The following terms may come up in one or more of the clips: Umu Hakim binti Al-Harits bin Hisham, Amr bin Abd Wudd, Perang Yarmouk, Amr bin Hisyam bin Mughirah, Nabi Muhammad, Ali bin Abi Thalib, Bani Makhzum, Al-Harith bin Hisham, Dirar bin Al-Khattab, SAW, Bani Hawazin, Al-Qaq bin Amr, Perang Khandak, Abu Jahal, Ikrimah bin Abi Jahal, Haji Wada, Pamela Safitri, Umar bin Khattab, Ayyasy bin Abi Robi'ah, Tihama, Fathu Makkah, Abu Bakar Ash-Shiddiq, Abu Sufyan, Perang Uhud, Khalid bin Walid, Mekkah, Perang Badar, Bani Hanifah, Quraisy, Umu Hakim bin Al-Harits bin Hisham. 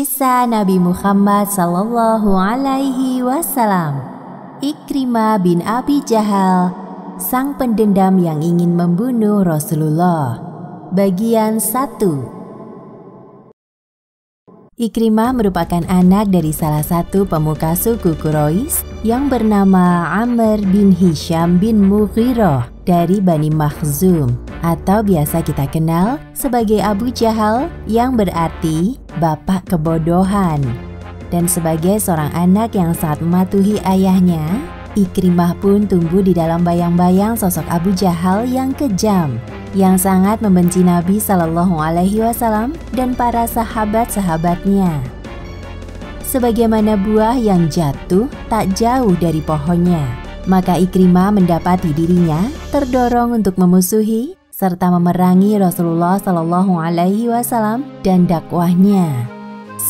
Kisah Nabi Muhammad Sallallahu Alaihi Wasallam. Ikrimah bin Abi Jahal, sang pendendam yang ingin membunuh Rasulullah. Bagian 1. Ikrimah merupakan anak dari salah satu pemuka suku Quraisy yang bernama Amr bin Hisyam bin Mughirah dari Bani Makhzum, atau biasa kita kenal sebagai Abu Jahal, yang berarti bapak kebodohan. Dan sebagai seorang anak yang sangat mematuhi ayahnya, Ikrimah pun tumbuh di dalam bayang-bayang sosok Abu Jahal yang kejam, yang sangat membenci Nabi Shallallahu Alaihi Wasallam dan para sahabat-sahabatnya. Sebagaimana buah yang jatuh tak jauh dari pohonnya, maka Ikrimah mendapati dirinya terdorong untuk memusuhi serta memerangi Rasulullah Shallallahu Alaihi Wasallam dan dakwahnya.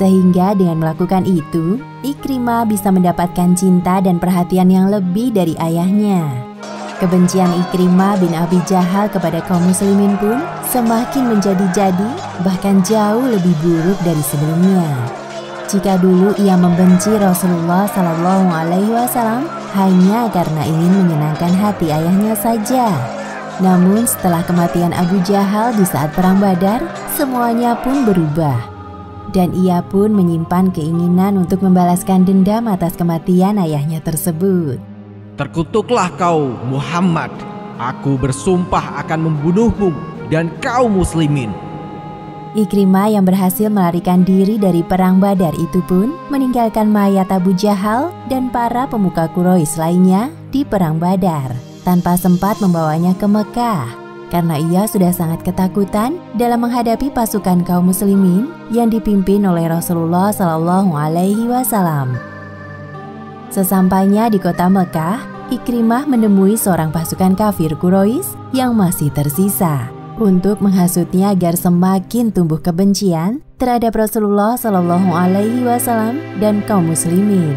Sehingga dengan melakukan itu, Ikrimah bisa mendapatkan cinta dan perhatian yang lebih dari ayahnya. Kebencian Ikrimah bin Abi Jahal kepada kaum muslimin pun semakin menjadi-jadi, bahkan jauh lebih buruk dari sebelumnya. Jika dulu ia membenci Rasulullah Shallallahu Alaihi Wasallam hanya karena ingin menyenangkan hati ayahnya saja, namun setelah kematian Abu Jahal di saat Perang Badar, semuanya pun berubah. Dan ia pun menyimpan keinginan untuk membalaskan dendam atas kematian ayahnya tersebut. Terkutuklah kau, Muhammad. Aku bersumpah akan membunuhmu dan kau muslimin. Ikrimah yang berhasil melarikan diri dari Perang Badar itu pun meninggalkan mayat Abu Jahal dan para pemuka Quraisy lainnya di Perang Badar, tanpa sempat membawanya ke Mekah, karena ia sudah sangat ketakutan dalam menghadapi pasukan kaum muslimin yang dipimpin oleh Rasulullah Shallallahu Alaihi Wasallam. Sesampainya di kota Mekah, Ikrimah menemui seorang pasukan kafir Quraisy yang masih tersisa untuk menghasutnya agar semakin tumbuh kebencian terhadap Rasulullah Shallallahu Alaihi Wasallam dan kaum muslimin.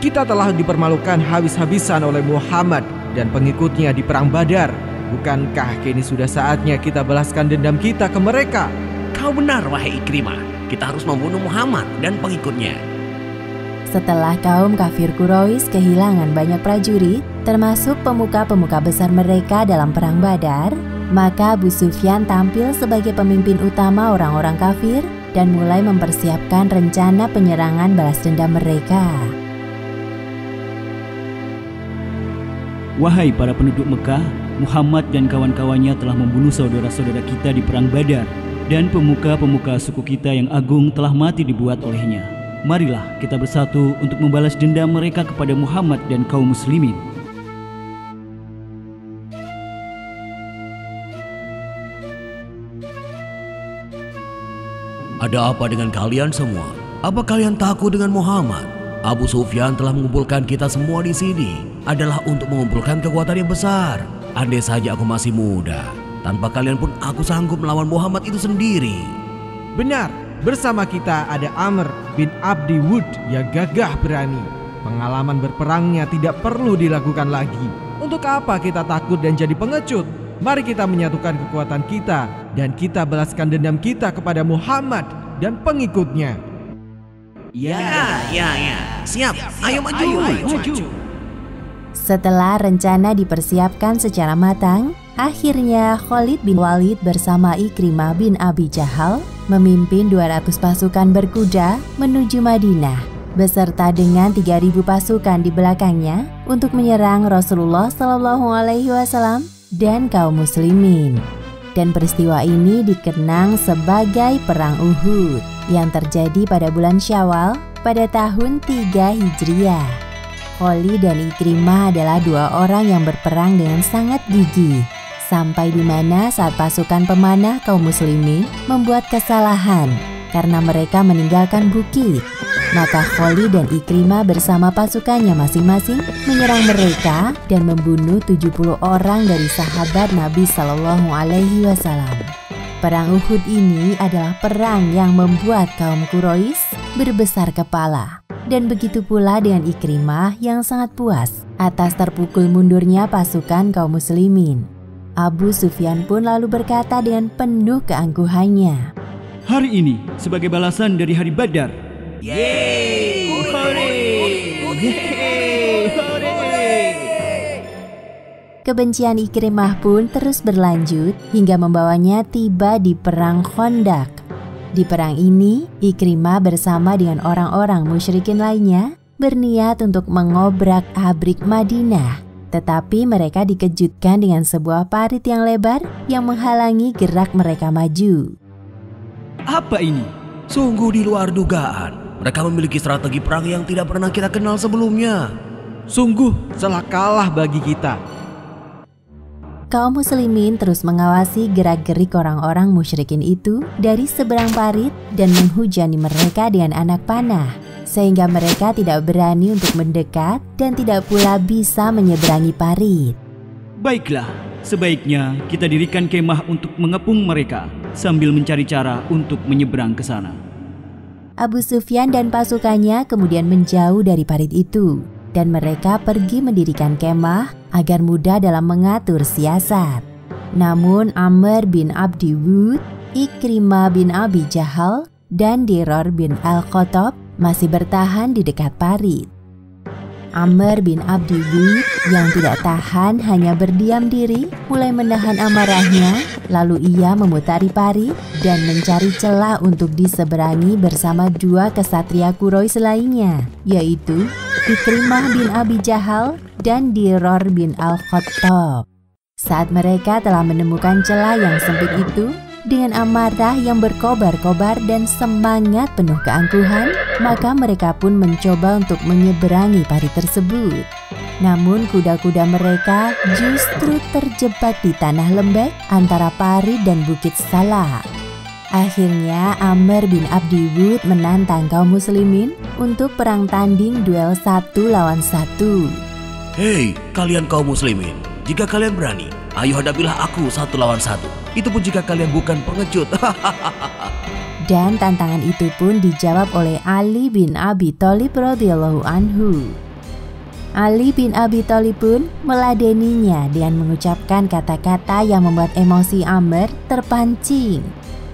Kita telah dipermalukan habis-habisan oleh Muhammad dan pengikutnya di Perang Badar. Bukankah kini sudah saatnya kita balaskan dendam kita ke mereka? Kau benar, wahai Ikrimah. Kita harus membunuh Muhammad dan pengikutnya. Setelah kaum kafir Quraisy kehilangan banyak prajurit, termasuk pemuka-pemuka besar mereka dalam Perang Badar, maka Abu Sufyan tampil sebagai pemimpin utama orang-orang kafir dan mulai mempersiapkan rencana penyerangan balas dendam mereka. Wahai para penduduk Mekah, Muhammad dan kawan-kawannya telah membunuh saudara-saudara kita di Perang Badar, dan pemuka-pemuka suku kita yang agung telah mati dibuat olehnya. Marilah kita bersatu untuk membalas dendam mereka kepada Muhammad dan kaum muslimin. Ada apa dengan kalian semua? Apa kalian takut dengan Muhammad? Abu Sufyan telah mengumpulkan kita semua di sini adalah untuk mengumpulkan kekuatan yang besar. Andai saja aku masih muda, tanpa kalian pun aku sanggup melawan Muhammad itu sendiri. Benar, bersama kita ada Amr bin Abd Wudd yang gagah berani. Pengalaman berperangnya tidak perlu dilakukan lagi. Untuk apa kita takut dan jadi pengecut? Mari kita menyatukan kekuatan kita dan kita balaskan dendam kita kepada Muhammad dan pengikutnya. Ya. Siap. Ayo maju. Setelah rencana dipersiapkan secara matang, akhirnya Khalid bin Walid bersama Ikrimah bin Abi Jahal memimpin 200 pasukan berkuda menuju Madinah, beserta dengan 3.000 pasukan di belakangnya untuk menyerang Rasulullah Shallallahu Alaihi Wasallam dan kaum muslimin. Dan peristiwa ini dikenang sebagai Perang Uhud yang terjadi pada bulan Syawal pada tahun 3 Hijriah. Khalid dan Ikrimah adalah dua orang yang berperang dengan sangat gigih, sampai di mana saat pasukan pemanah kaum muslimin membuat kesalahan karena mereka meninggalkan bukit. Maka Khalid dan Ikrimah bersama pasukannya masing-masing menyerang mereka dan membunuh 70 orang dari sahabat Nabi Shallallahu Alaihi Wasallam. Perang Uhud ini adalah perang yang membuat kaum Quraisy berbesar kepala. Dan begitu pula dengan Ikrimah yang sangat puas atas terpukul mundurnya pasukan kaum muslimin. Abu Sufyan pun lalu berkata dengan penuh keangkuhannya, hari ini sebagai balasan dari hari Badar. Yeay! Kebencian Ikrimah pun terus berlanjut hingga membawanya tiba di Perang Khandak. Di perang ini, Ikrimah bersama dengan orang-orang musyrikin lainnya berniat untuk mengobrak-abrik Madinah. Tetapi mereka dikejutkan dengan sebuah parit yang lebar yang menghalangi gerak mereka maju. Apa ini? Sungguh di luar dugaan. Mereka memiliki strategi perang yang tidak pernah kita kenal sebelumnya. Sungguh salah kalah bagi kita. Kaum muslimin terus mengawasi gerak-gerik orang-orang musyrikin itu dari seberang parit dan menghujani mereka dengan anak panah, sehingga mereka tidak berani untuk mendekat dan tidak pula bisa menyeberangi parit. Baiklah, sebaiknya kita dirikan kemah untuk mengepung mereka sambil mencari cara untuk menyeberang ke sana. Abu Sufyan dan pasukannya kemudian menjauh dari parit itu, dan mereka pergi mendirikan kemah agar mudah dalam mengatur siasat. Namun Amr bin Abd Wudd, Ikrimah bin Abi Jahal, dan Dirar bin Al-Khattab masih bertahan di dekat parit. Amr bin Abd Wudd yang tidak tahan hanya berdiam diri, mulai menahan amarahnya, lalu ia memutari parit dan mencari celah untuk diseberangi bersama dua kesatria Quraisy lainnya, yaitu Ikrimah bin Abi Jahal dan Dirar bin Al-Khattab. Saat mereka telah menemukan celah yang sempit itu, dengan amarah yang berkobar-kobar dan semangat penuh keangkuhan, maka mereka pun mencoba untuk menyeberangi parit tersebut. Namun kuda-kuda mereka justru terjebak di tanah lembek antara parit dan bukit Salah. Akhirnya Amr bin Abd Wudd menantang kaum muslimin untuk perang tanding duel 1 lawan 1. Hei, kalian kaum muslimin, jika kalian berani, ayo hadapilah aku 1 lawan 1. Itu pun jika kalian bukan pengecut. Dan tantangan itu pun dijawab oleh Ali bin Abi Thalib radhiyallahu anhu. Ali bin Abi Thalib pun meladeninya dengan mengucapkan kata-kata yang membuat emosi Amr terpancing.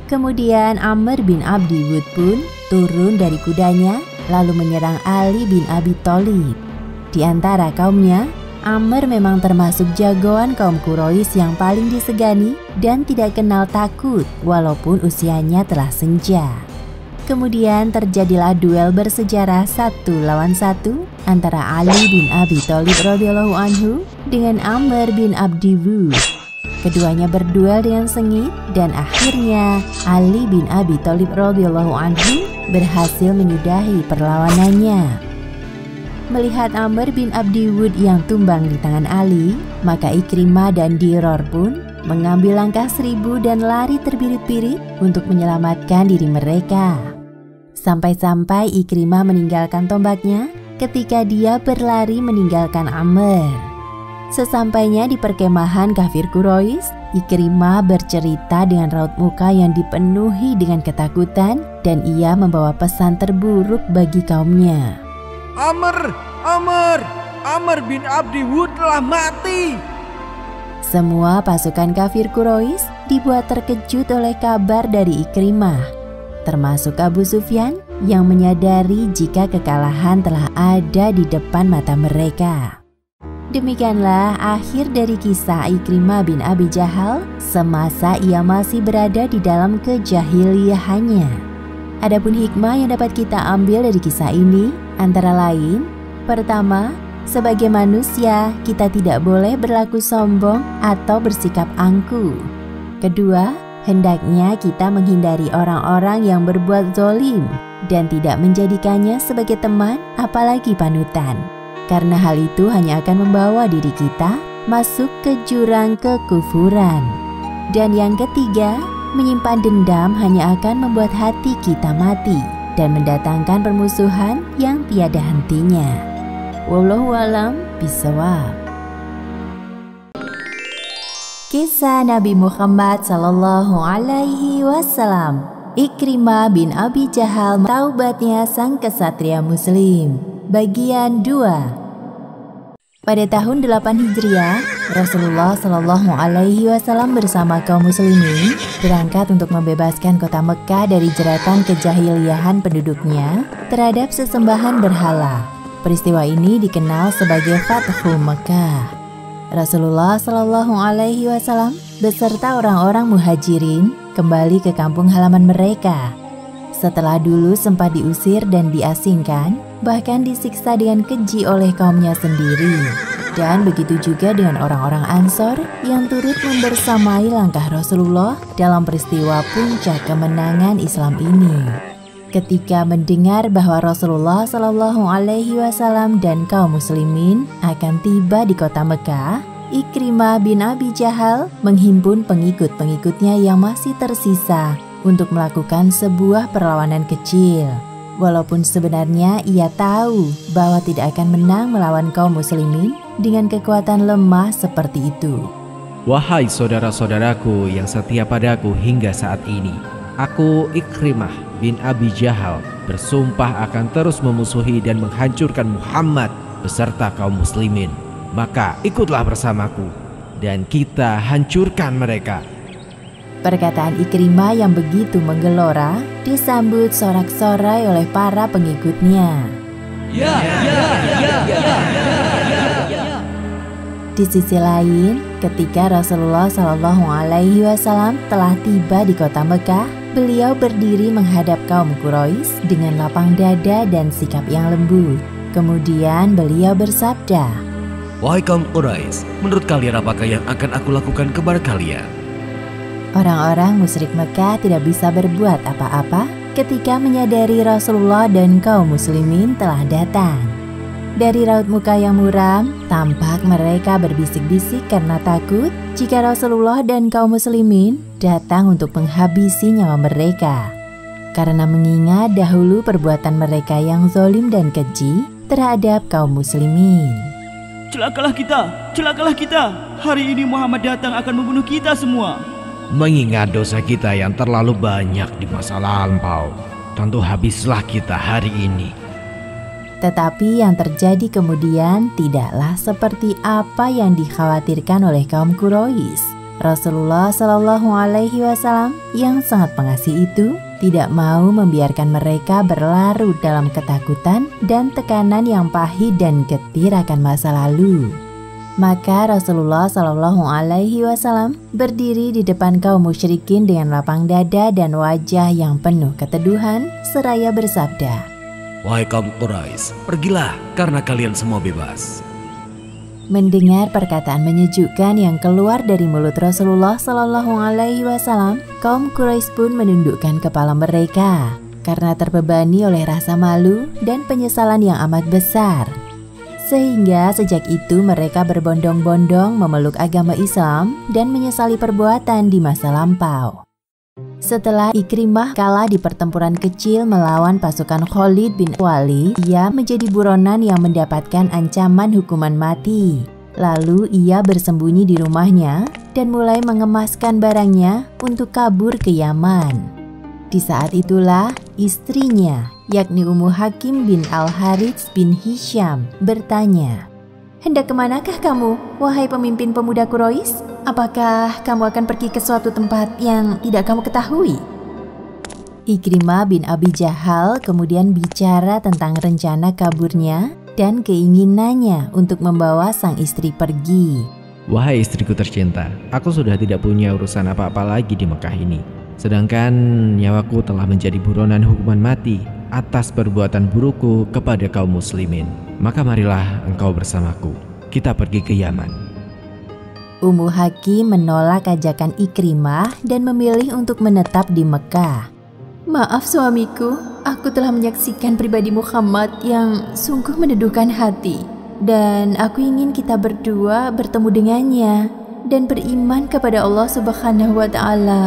Kemudian Amr bin Abd Wudd pun turun dari kudanya lalu menyerang Ali bin Abi Thalib. Di antara kaumnya, Amr memang termasuk jagoan kaum Quraisy yang paling disegani dan tidak kenal takut walaupun usianya telah senja. Kemudian terjadilah duel bersejarah 1 lawan 1 antara Ali bin Abi Thalib radhiyallahu anhu dengan Amr bin Abd Wudd. Keduanya berduel dengan sengit dan akhirnya Ali bin Abi Thalib radhiyallahu anhu berhasil menyudahi perlawanannya. Melihat Amr bin Abd Wudd yang tumbang di tangan Ali, maka Ikrimah dan Dirar pun mengambil langkah 1000 dan lari terbirit-birit untuk menyelamatkan diri mereka. Sampai-sampai Ikrimah meninggalkan tombaknya ketika dia berlari meninggalkan Amr. Sesampainya di perkemahan kafir Quraisy, Ikrimah bercerita dengan raut muka yang dipenuhi dengan ketakutan dan ia membawa pesan terburuk bagi kaumnya. Amr bin Abd Wudd telah mati. Semua pasukan kafir Quraisy dibuat terkejut oleh kabar dari Ikrimah, termasuk Abu Sufyan yang menyadari jika kekalahan telah ada di depan mata mereka. Demikianlah akhir dari kisah Ikrimah bin Abi Jahal semasa ia masih berada di dalam kejahiliahannya. Adapun hikmah yang dapat kita ambil dari kisah ini antara lain, pertama, sebagai manusia kita tidak boleh berlaku sombong atau bersikap angkuh. Kedua, hendaknya kita menghindari orang-orang yang berbuat zolim dan tidak menjadikannya sebagai teman apalagi panutan. Karena hal itu hanya akan membawa diri kita masuk ke jurang kekufuran. Dan yang ketiga, menyimpan dendam hanya akan membuat hati kita mati dan mendatangkan permusuhan yang tiada hentinya. Wallahu a'lam bishawab. Kisah Nabi Muhammad SAW, Ikrimah bin Abi Jahal, taubatnya sang kesatria muslim. Bagian 2. Pada tahun 8 Hijriah, Rasulullah SAW bersama kaum muslimin berangkat untuk membebaskan kota Mekkah dari jeratan kejahiliahan penduduknya terhadap sesembahan berhala. Peristiwa ini dikenal sebagai Fathu Makkah. Rasulullah SAW beserta orang-orang muhajirin kembali ke kampung halaman mereka. Setelah dulu sempat diusir dan diasingkan, bahkan disiksa dengan keji oleh kaumnya sendiri. Dan begitu juga dengan orang-orang Ansor yang turut membersamai langkah Rasulullah dalam peristiwa puncak kemenangan Islam ini. Ketika mendengar bahwa Rasulullah SAW dan kaum muslimin akan tiba di kota Mekkah, Ikrimah bin Abi Jahal menghimpun pengikut-pengikutnya yang masih tersisa untuk melakukan sebuah perlawanan kecil. Walaupun sebenarnya ia tahu bahwa tidak akan menang melawan kaum muslimin dengan kekuatan lemah seperti itu. Wahai saudara-saudaraku yang setia padaku hingga saat ini, aku Ikrimah bin Abi Jahal bersumpah akan terus memusuhi dan menghancurkan Muhammad beserta kaum muslimin. Maka ikutlah bersamaku dan kita hancurkan mereka. Perkataan Ikrimah yang begitu menggelora disambut sorak-sorai oleh para pengikutnya. Di sisi lain, ketika Rasulullah SAW telah tiba di kota Mekkah, beliau berdiri menghadap kaum Quraisy dengan lapang dada dan sikap yang lembut. Kemudian beliau bersabda, "Wahai kaum Quraisy, menurut kalian apakah yang akan aku lakukan kepada kalian?" Orang-orang musyrik Mekkah tidak bisa berbuat apa-apa ketika menyadari Rasulullah dan kaum muslimin telah datang. Dari raut muka yang muram, tampak mereka berbisik-bisik karena takut jika Rasulullah dan kaum muslimin datang untuk menghabisi nyawa mereka. Karena mengingat dahulu perbuatan mereka yang zolim dan keji terhadap kaum muslimin. "Celakalah kita! Celakalah kita! Hari ini Muhammad datang akan membunuh kita semua!" Mengingat dosa kita yang terlalu banyak di masa lampau, tentu habislah kita hari ini. Tetapi yang terjadi kemudian tidaklah seperti apa yang dikhawatirkan oleh kaum Quraisy. Rasulullah SAW yang sangat pengasih itu tidak mau membiarkan mereka berlarut dalam ketakutan dan tekanan yang pahit dan getir akan masa lalu. Maka Rasulullah SAW berdiri di depan kaum musyrikin dengan lapang dada dan wajah yang penuh keteduhan, seraya bersabda, "Wahai kaum Quraisy, pergilah karena kalian semua bebas." Mendengar perkataan menyejukkan yang keluar dari mulut Rasulullah SAW, kaum Quraisy pun menundukkan kepala mereka karena terbebani oleh rasa malu dan penyesalan yang amat besar. Sehingga sejak itu mereka berbondong-bondong memeluk agama Islam dan menyesali perbuatan di masa lampau. Setelah Ikrimah kalah di pertempuran kecil melawan pasukan Khalid bin Walid, ia menjadi buronan yang mendapatkan ancaman hukuman mati. Lalu ia bersembunyi di rumahnya dan mulai mengemaskan barangnya untuk kabur ke Yaman. Di saat itulah istrinya, yakni Umu Hakim bin Al-Harits bin Hisham, bertanya, "Hendak kemanakah kamu, wahai pemimpin pemuda Quraisy? Apakah kamu akan pergi ke suatu tempat yang tidak kamu ketahui?" Ikrimah bin Abi Jahal kemudian bicara tentang rencana kaburnya dan keinginannya untuk membawa sang istri pergi. "Wahai istriku tercinta, aku sudah tidak punya urusan apa-apa lagi di Mekkah ini. Sedangkan nyawaku telah menjadi buronan hukuman mati atas perbuatan burukku kepada kaum muslimin. Maka marilah engkau bersamaku. Kita pergi ke Yaman." Umu Hakim menolak ajakan Ikrimah dan memilih untuk menetap di Mekkah. "Maaf suamiku, aku telah menyaksikan pribadi Muhammad yang sungguh meneduhkan hati. Dan aku ingin kita berdua bertemu dengannya dan beriman kepada Allah Subhanahu wa Ta'ala."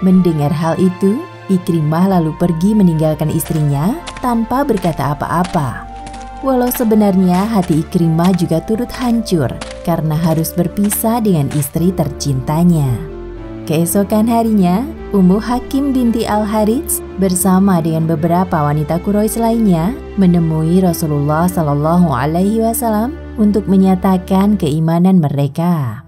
Mendengar hal itu, Ikrimah lalu pergi meninggalkan istrinya tanpa berkata apa-apa. Walau sebenarnya hati Ikrimah juga turut hancur karena harus berpisah dengan istri tercintanya. Keesokan harinya, Umu Hakim binti Al-Harits bersama dengan beberapa wanita Quraisy lainnya menemui Rasulullah SAW untuk menyatakan keimanan mereka.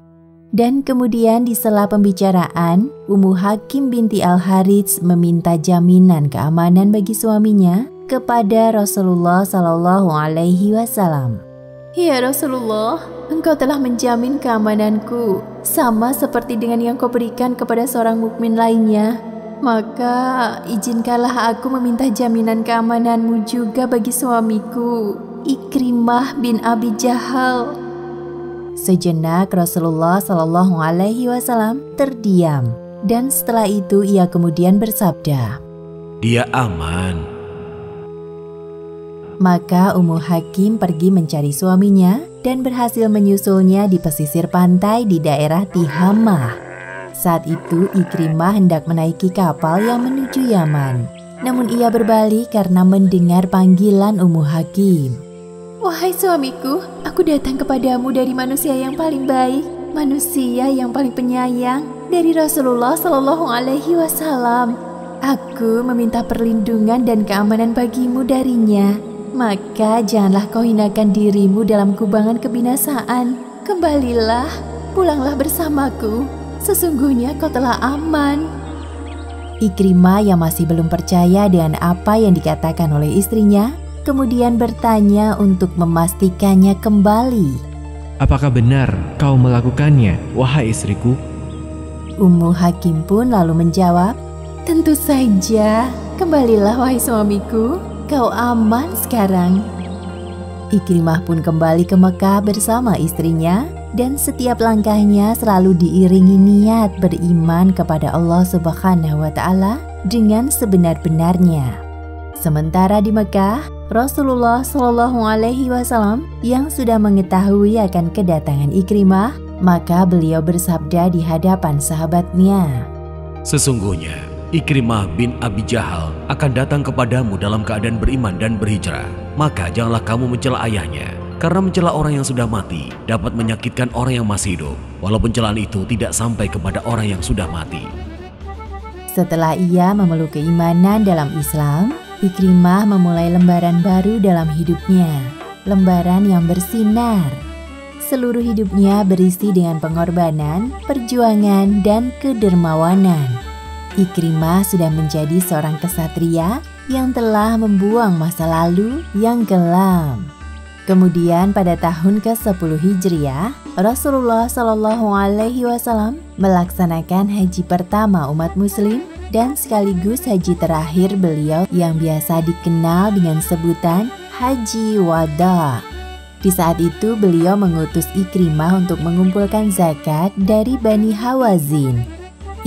Dan kemudian di sela pembicaraan, Umu Hakim binti Al-Harits meminta jaminan keamanan bagi suaminya kepada Rasulullah SAW. Ya Rasulullah, engkau telah menjamin keamananku sama seperti dengan yang kau berikan kepada seorang mukmin lainnya. Maka izinkanlah aku meminta jaminan keamananmu juga bagi suamiku, Ikrimah bin Abi Jahal. Sejenak Rasulullah SAW terdiam, dan setelah itu ia kemudian bersabda, "Dia aman." Maka Umu Hakim pergi mencari suaminya dan berhasil menyusulnya di pesisir pantai di daerah Tihama. Saat itu Ikrimah hendak menaiki kapal yang menuju Yaman. Namun ia berbalik karena mendengar panggilan Umu Hakim. "Wahai suamiku, aku datang kepadamu dari manusia yang paling baik, manusia yang paling penyayang, dari Rasulullah SAW. Aku meminta perlindungan dan keamanan bagimu darinya. Maka janganlah kau hinakan dirimu dalam kubangan kebinasaan. Kembalilah, pulanglah bersamaku. Sesungguhnya kau telah aman." Ikrimah yang masih belum percaya dengan apa yang dikatakan oleh istrinya, kemudian bertanya untuk memastikannya kembali. "Apakah benar kau melakukannya, wahai istriku?" Umu Hakim pun lalu menjawab, "Tentu saja, kembalilah wahai suamiku, kau aman sekarang." Ikrimah pun kembali ke Mekah bersama istrinya, dan setiap langkahnya selalu diiringi niat beriman kepada Allah Subhanahu wa Ta'ala dengan sebenar-benarnya. Sementara di Mekah, Rasulullah SAW yang sudah mengetahui akan kedatangan Ikrimah, maka beliau bersabda di hadapan sahabatnya, "Sesungguhnya Ikrimah bin Abi Jahal akan datang kepadamu dalam keadaan beriman dan berhijrah. Maka janganlah kamu mencela ayahnya. Karena mencela orang yang sudah mati dapat menyakitkan orang yang masih hidup, walaupun celaan itu tidak sampai kepada orang yang sudah mati." Setelah ia memeluk keimanan dalam Islam, Ikrimah memulai lembaran baru dalam hidupnya, lembaran yang bersinar. Seluruh hidupnya berisi dengan pengorbanan, perjuangan, dan kedermawanan. Ikrimah sudah menjadi seorang kesatria yang telah membuang masa lalu yang kelam. Kemudian pada tahun ke-10 Hijriah, Rasulullah SAW melaksanakan haji pertama umat muslim dan sekaligus haji terakhir beliau yang biasa dikenal dengan sebutan Haji Wada. Di saat itu beliau mengutus Ikrimah untuk mengumpulkan zakat dari Bani Hawazin.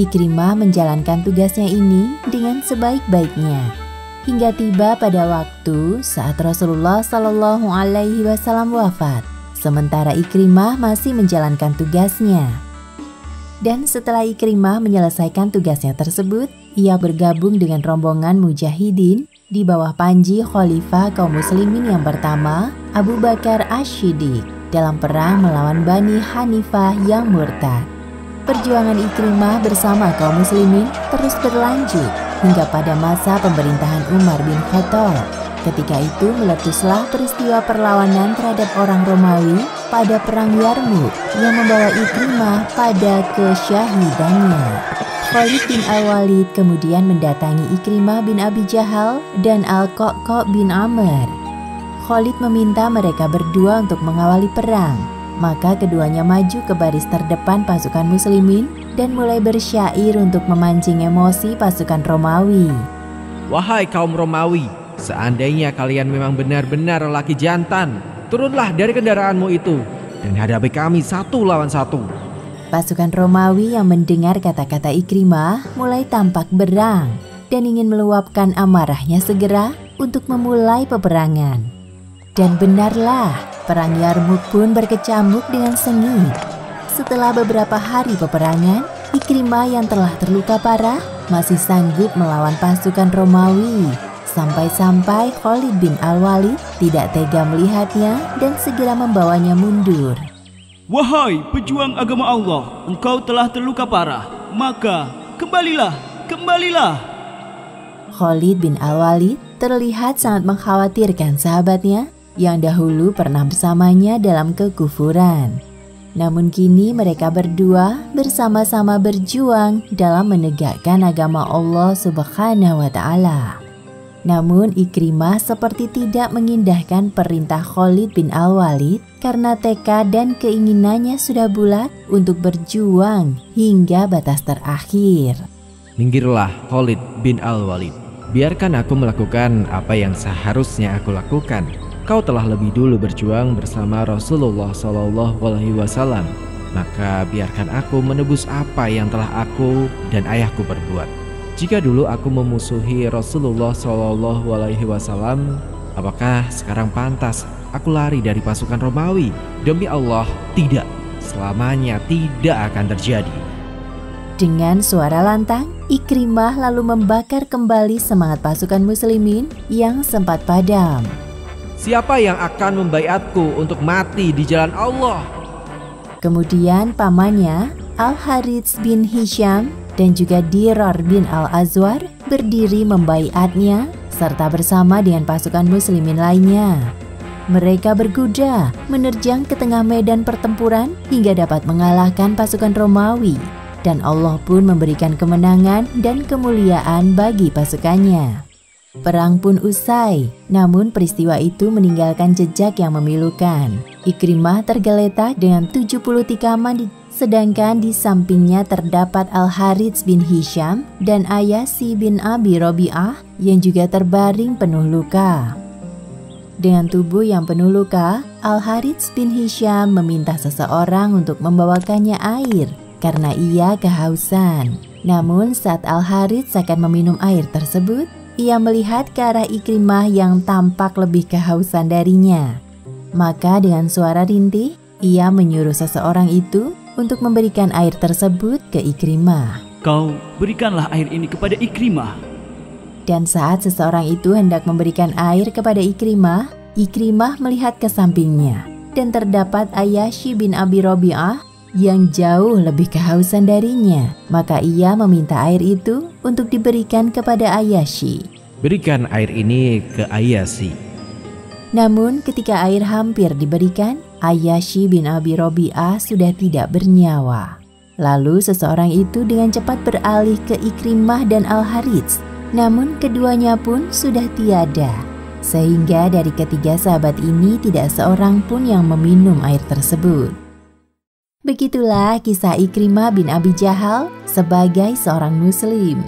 Ikrimah menjalankan tugasnya ini dengan sebaik-baiknya. Hingga tiba pada waktu saat Rasulullah SAW wafat, sementara Ikrimah masih menjalankan tugasnya. Dan setelah Ikrimah menyelesaikan tugasnya tersebut, ia bergabung dengan rombongan mujahidin di bawah panji khalifah kaum muslimin yang pertama, Abu Bakar Ash-Shiddiq, dalam perang melawan Bani Hanifah yang murtad. Perjuangan Ikrimah bersama kaum muslimin terus berlanjut hingga pada masa pemerintahan Umar bin Khattab. Ketika itu meletuslah peristiwa perlawanan terhadap orang Romawi pada Perang Yarmouk yang membawa Ikrimah pada kesyahidannya. Khalid bin Walid kemudian mendatangi Ikrimah bin Abi Jahal dan Al-Qaq bin Amr. Khalid meminta mereka berdua untuk mengawali perang. Maka keduanya maju ke baris terdepan pasukan muslimin dan mulai bersyair untuk memancing emosi pasukan Romawi. "Wahai kaum Romawi, seandainya kalian memang benar-benar lelaki jantan, turunlah dari kendaraanmu itu dan hadapi kami satu lawan satu." Pasukan Romawi yang mendengar kata-kata Ikrimah mulai tampak berang dan ingin meluapkan amarahnya segera untuk memulai peperangan. Dan benarlah, perang Yarmouk pun berkecamuk dengan sengit. Setelah beberapa hari peperangan, Ikrimah yang telah terluka parah masih sanggup melawan pasukan Romawi. Sampai-sampai Khalid bin Al-Walid tidak tega melihatnya dan segera membawanya mundur. "Wahai pejuang agama Allah, engkau telah terluka parah, maka kembalilah, kembalilah." Khalid bin Al-Walid terlihat sangat mengkhawatirkan sahabatnya yang dahulu pernah bersamanya dalam kekufuran. Namun kini mereka berdua bersama-sama berjuang dalam menegakkan agama Allah Subhanahu wa Ta'ala. Namun Ikrimah seperti tidak mengindahkan perintah Khalid bin Al-Walid karena tekad dan keinginannya sudah bulat untuk berjuang hingga batas terakhir. Minggirlah Khalid bin Al-Walid, biarkan aku melakukan apa yang seharusnya aku lakukan. Kau telah lebih dulu berjuang bersama Rasulullah SAW, maka biarkan aku menebus apa yang telah aku dan ayahku perbuat. Jika dulu aku memusuhi Rasulullah SAW, apakah sekarang pantas aku lari dari pasukan Romawi? Demi Allah, tidak. Selamanya tidak akan terjadi. Dengan suara lantang, Ikrimah lalu membakar kembali semangat pasukan muslimin yang sempat padam. Siapa yang akan membaiatku untuk mati di jalan Allah? Kemudian pamannya, Al-Harith bin Hisham dan juga Dirar bin Al-Azwar berdiri membaiatnya serta bersama dengan pasukan muslimin lainnya. Mereka berkuda menerjang ke tengah medan pertempuran hingga dapat mengalahkan pasukan Romawi. Dan Allah pun memberikan kemenangan dan kemuliaan bagi pasukannya. Perang pun usai, namun peristiwa itu meninggalkan jejak yang memilukan. Ikrimah tergeletak dengan 70 tikaman, sedangkan di sampingnya terdapat Al-Harith bin Hisham dan Ayyasy bin Abi Robi'ah yang juga terbaring penuh luka. Dengan tubuh yang penuh luka, Al-Harith bin Hisham meminta seseorang untuk membawakannya air karena ia kehausan. Namun saat Al-Harith akan meminum air tersebut, ia melihat ke arah Ikrimah yang tampak lebih kehausan darinya. Maka dengan suara rintih, ia menyuruh seseorang itu untuk memberikan air tersebut ke Ikrimah. Kau berikanlah air ini kepada Ikrimah. Dan saat seseorang itu hendak memberikan air kepada Ikrimah, Ikrimah melihat ke sampingnya dan terdapat Ayyasy bin Abi Robi'ah yang jauh lebih kehausan darinya, maka ia meminta air itu untuk diberikan kepada Ayyasy. Berikan air ini ke Ayyasy. Namun ketika air hampir diberikan, Ayyasy bin Abi Robi'ah sudah tidak bernyawa. Lalu seseorang itu dengan cepat beralih ke Ikrimah dan Al-Harith, namun keduanya pun sudah tiada. Sehingga dari ketiga sahabat ini tidak seorang pun yang meminum air tersebut. Begitulah kisah Ikrimah bin Abi Jahal sebagai seorang muslim.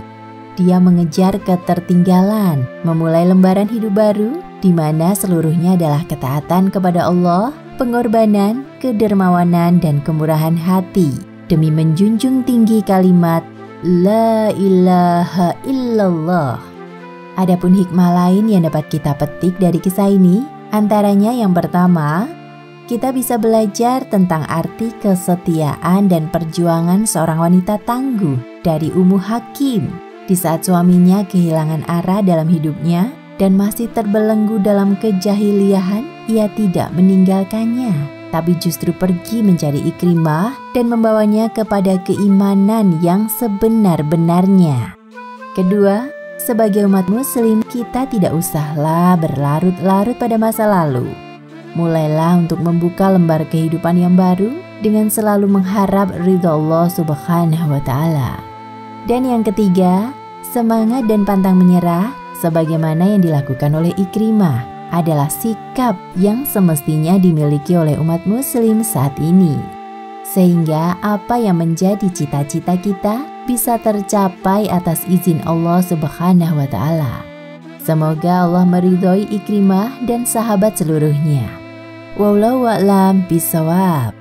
Dia mengejar ketertinggalan, memulai lembaran hidup baru di mana seluruhnya adalah ketaatan kepada Allah, pengorbanan, kedermawanan, dan kemurahan hati demi menjunjung tinggi kalimat La ilaha illallah. Adapun hikmah lain yang dapat kita petik dari kisah ini, antaranya yang pertama, kita bisa belajar tentang arti kesetiaan dan perjuangan seorang wanita tangguh dari Umu Hakim. Di saat suaminya kehilangan arah dalam hidupnya dan masih terbelenggu dalam kejahiliahan, ia tidak meninggalkannya, tapi justru pergi mencari Ikrimah dan membawanya kepada keimanan yang sebenar-benarnya. Kedua, sebagai umat muslim kita tidak usahlah berlarut-larut pada masa lalu. Mulailah untuk membuka lembar kehidupan yang baru dengan selalu mengharap ridha Allah Subhanahu wa Ta'ala. Dan yang ketiga, semangat dan pantang menyerah sebagaimana yang dilakukan oleh Ikrimah adalah sikap yang semestinya dimiliki oleh umat muslim saat ini. Sehingga apa yang menjadi cita-cita kita bisa tercapai atas izin Allah Subhanahu wa Ta'ala. Semoga Allah meridhoi Ikrimah dan sahabat seluruhnya. Wallahu a'lam bishawab.